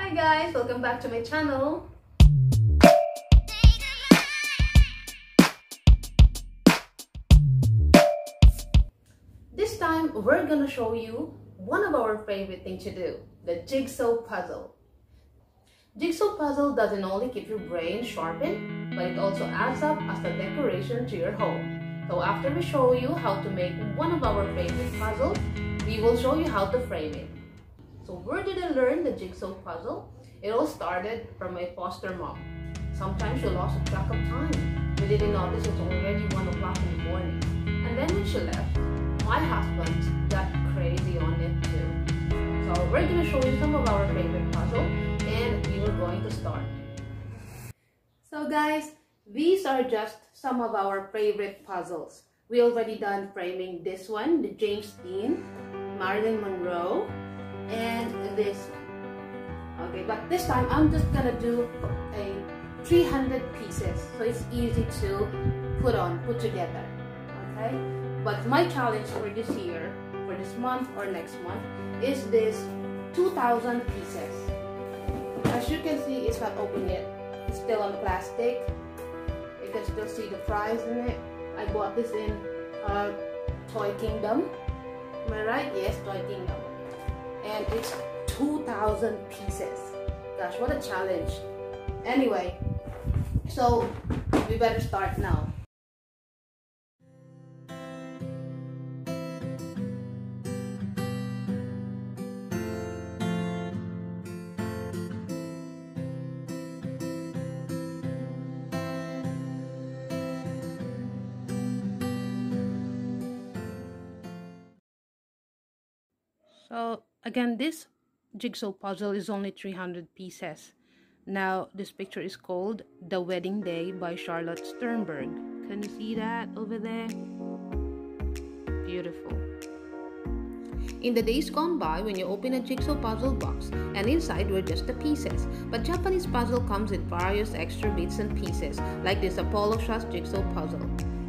Hi guys, welcome back to my channel. This time we're gonna show you one of our favorite things to do, the jigsaw puzzle. Jigsaw puzzle doesn't only keep your brain sharpened, but it also adds up as a decoration to your home. So after we show you how to make one of our favorite puzzles, we will show you how to frame it. So where did I learn the jigsaw puzzle? It all started from my foster mom. Sometimes she lost track of time. We didn't notice it's already 1 o'clock in the morning. And then when she left, my husband got crazy on it too. So we're going to show you some of our favorite puzzles and we are going to start. So guys, these are just some of our favorite puzzles. We already done framing this one, the James Dean, Marilyn Monroe, and this one. Okay, but this time I'm just gonna do a 300 pieces, so it's easy to put together. Okay, but my challenge for this year, for this month or next month, is this 2,000 pieces. As you can see, it's not open yet. It's still on plastic. You can still see the price in it. I bought this in Toy Kingdom. Am I right? Yes, Toy Kingdom. And it's 2,000 pieces. Gosh, what a challenge. Anyway, so we better start now. So again, this jigsaw puzzle is only 300 pieces. Now, this picture is called The Wedding Day by Charlotte Sternberg. Can you see that over there? Beautiful. In the days gone by, when you open a jigsaw puzzle box, and inside were just the pieces. But Japanese puzzle comes in various extra bits and pieces, like this Apollo jigsaw puzzle.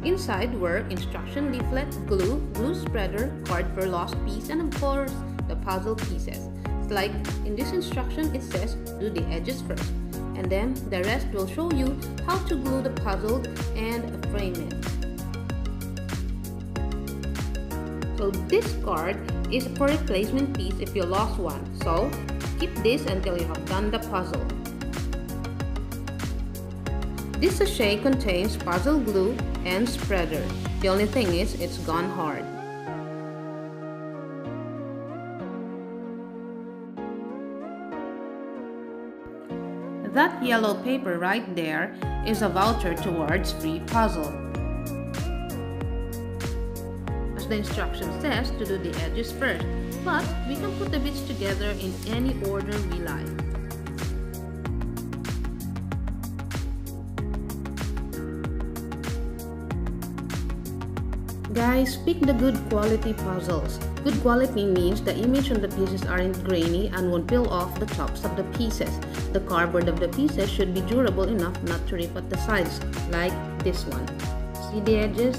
Inside were instruction leaflet, glue spreader, card for lost piece, and of course, the puzzle pieces. It's like in this instruction, it says do the edges first, and then the rest will show you how to glue the puzzle and frame it. So this card is for replacement piece if you lost one. So keep this until you have done the puzzle. This sachet contains puzzle glue and spreader. The only thing is, it's gone hard. That yellow paper right there is a voucher towards free puzzle. As the instruction says, to do the edges first, but we can put the bits together in any order we like. Guys, pick the good quality puzzles. Good quality means the image on the pieces aren't grainy and won't peel off the tops of the pieces. The cardboard of the pieces should be durable enough not to rip at the sides, like this one. See the edges?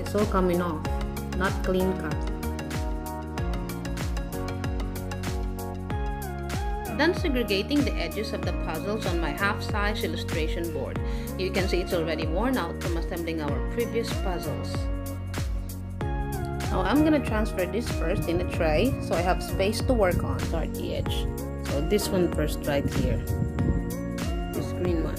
It's all coming off, not clean cut. Done segregating the edges of the puzzles on my half-size illustration board. You can see it's already worn out from assembling our previous puzzles. Now I'm gonna transfer this first in a tray so I have space to work on. Start the edge. So this one first right here. This green one.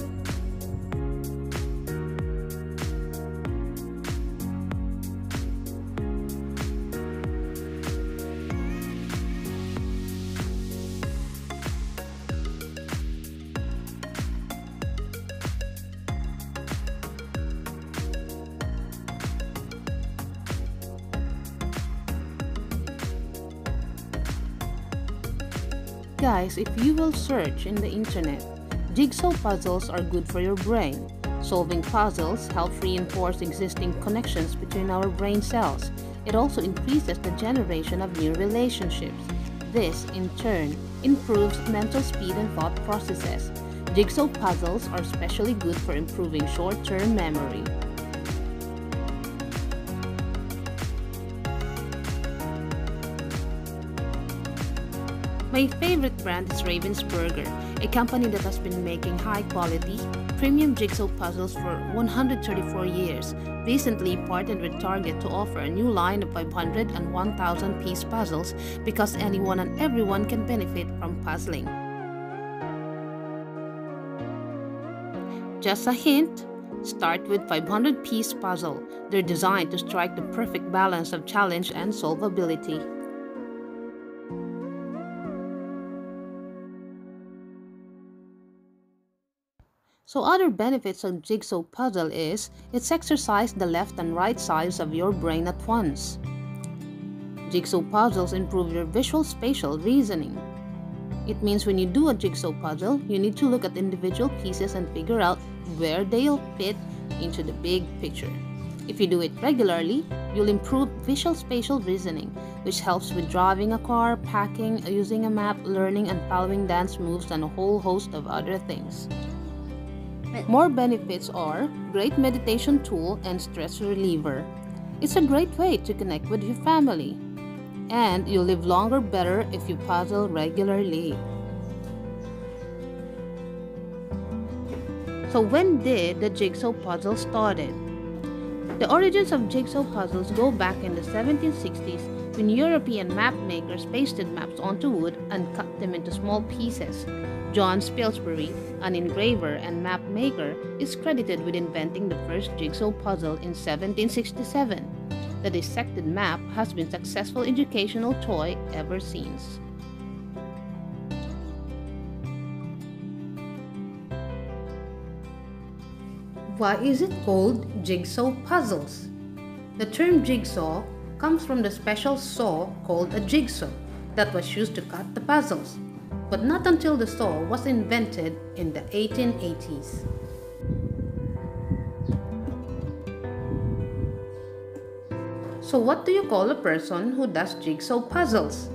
Guys, if you will search in the internet, jigsaw puzzles are good for your brain. Solving puzzles helps reinforce existing connections between our brain cells. It also increases the generation of new relationships. This, in turn, improves mental speed and thought processes. Jigsaw puzzles are especially good for improving short-term memory. My My favorite brand is Ravensburger, a company that has been making high-quality, premium jigsaw puzzles for 134 years, recently partnered with Target to offer a new line of 500 and 1,000-piece puzzles because anyone and everyone can benefit from puzzling. Just a hint, start with 500-piece puzzle. They're designed to strike the perfect balance of challenge and solvability. So other benefits of jigsaw puzzle is, it's exercised the left and right sides of your brain at once. Jigsaw puzzles improve your visual spatial reasoning. It means when you do a jigsaw puzzle, you need to look at individual pieces and figure out where they'll fit into the big picture. If you do it regularly, you'll improve visual spatial reasoning, which helps with driving a car, packing, using a map, learning and following dance moves, and a whole host of other things. More benefits are great meditation tool and stress reliever. It's a great way to connect with your family. And you'll live longer, better if you puzzle regularly. So when did the jigsaw puzzle started? The origins of jigsaw puzzles go back in the 1760s when European map makers pasted maps onto wood and cut them into small pieces. John Spilsbury, an engraver and map maker, is credited with inventing the first jigsaw puzzle in 1767. The dissected map has been a successful educational toy ever since. Why is it called jigsaw puzzles? The term jigsaw comes from the special saw called a jigsaw that was used to cut the puzzles, but not until the saw was invented in the 1880s. So what do you call a person who does jigsaw puzzles?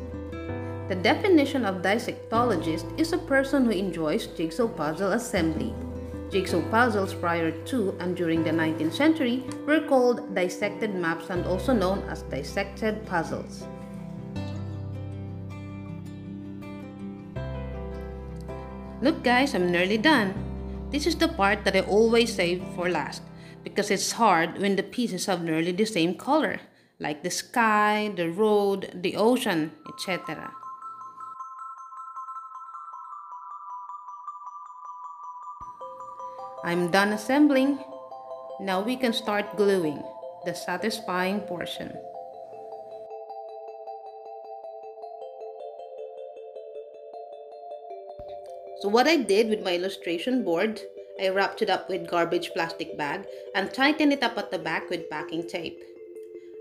The definition of dissectologist is a person who enjoys jigsaw puzzle assembly. Jigsaw puzzles prior to and during the 19th century were called dissected maps and also known as dissected puzzles. Look guys, I'm nearly done. This is the part that I always save for last because it's hard when the pieces have nearly the same color, like the sky, the road, the ocean, etc. I'm done assembling. Now we can start gluing, the satisfying portion. So what I did with my illustration board, I wrapped it up with garbage plastic bag and tightened it up at the back with packing tape.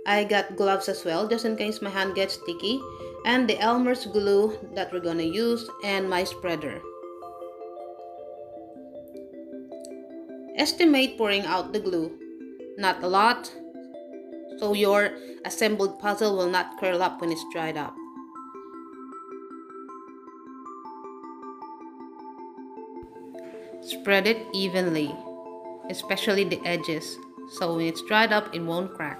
I got gloves as well just in case my hand gets sticky, and the Elmer's glue that we're gonna use, and my spreader. Estimate pouring out the glue. Not a lot, so your assembled puzzle will not curl up when it's dried up. Spread it evenly, especially the edges, so when it's dried up it won't crack.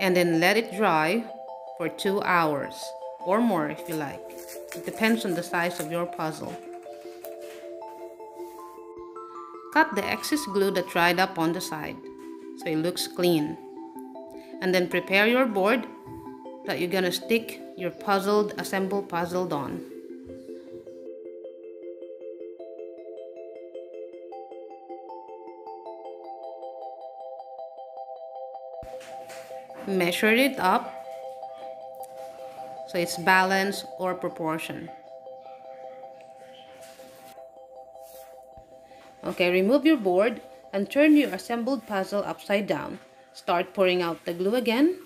And then let it dry for 2 hours or more if you like. It depends on the size of your puzzle. Cut the excess glue that dried up on the side so it looks clean. And then prepare your board that you're gonna stick your assembled puzzle on. Measure it up so it's balance or proportion. Okay, remove your board and turn your assembled puzzle upside down. Start pouring out the glue again,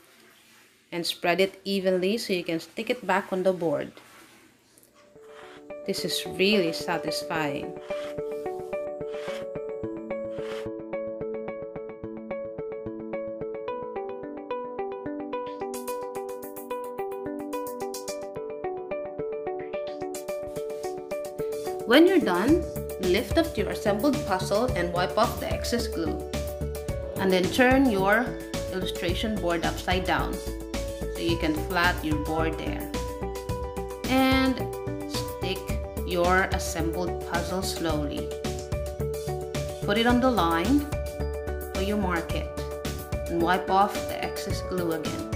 and spread it evenly so you can stick it back on the board. This is really satisfying. When you're done, lift up your assembled puzzle and wipe off the excess glue. And then turn your illustration board upside down. you can flat your board there. And stick your assembled puzzle slowly. Put it on the line where you mark it and wipe off the excess glue again.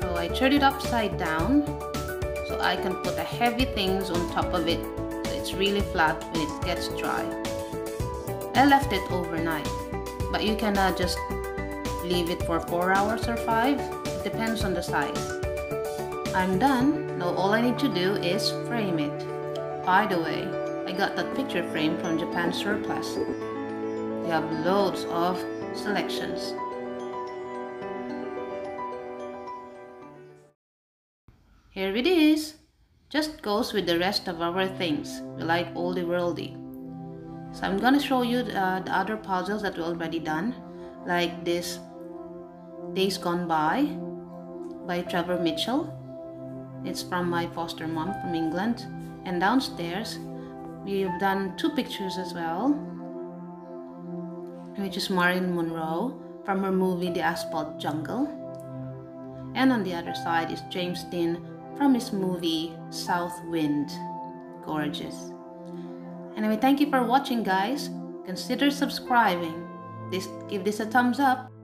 So I turned it upside down so I can put the heavy things on top of it so it's really flat when it gets dry. I left it overnight, but you can just leave it for 4 hours or 5, it depends on the size. I'm done. Now all I need to do is frame it. By the way, I got that picture frame from Japan Surplus. They have loads of selections. Here it is! Just goes with the rest of our things. We like oldie worldie. So I'm gonna show you the other puzzles that we already done, like this Days Gone by Trevor Mitchell. It's from my foster mom from England. And downstairs we've done 2 pictures as well, which is Marilyn Monroe from her movie The Asphalt Jungle. And on the other side is James Dean from his movie South Wind. Gorgeous. Anyway, thank you for watching, guys. Consider subscribing. Give this a thumbs up.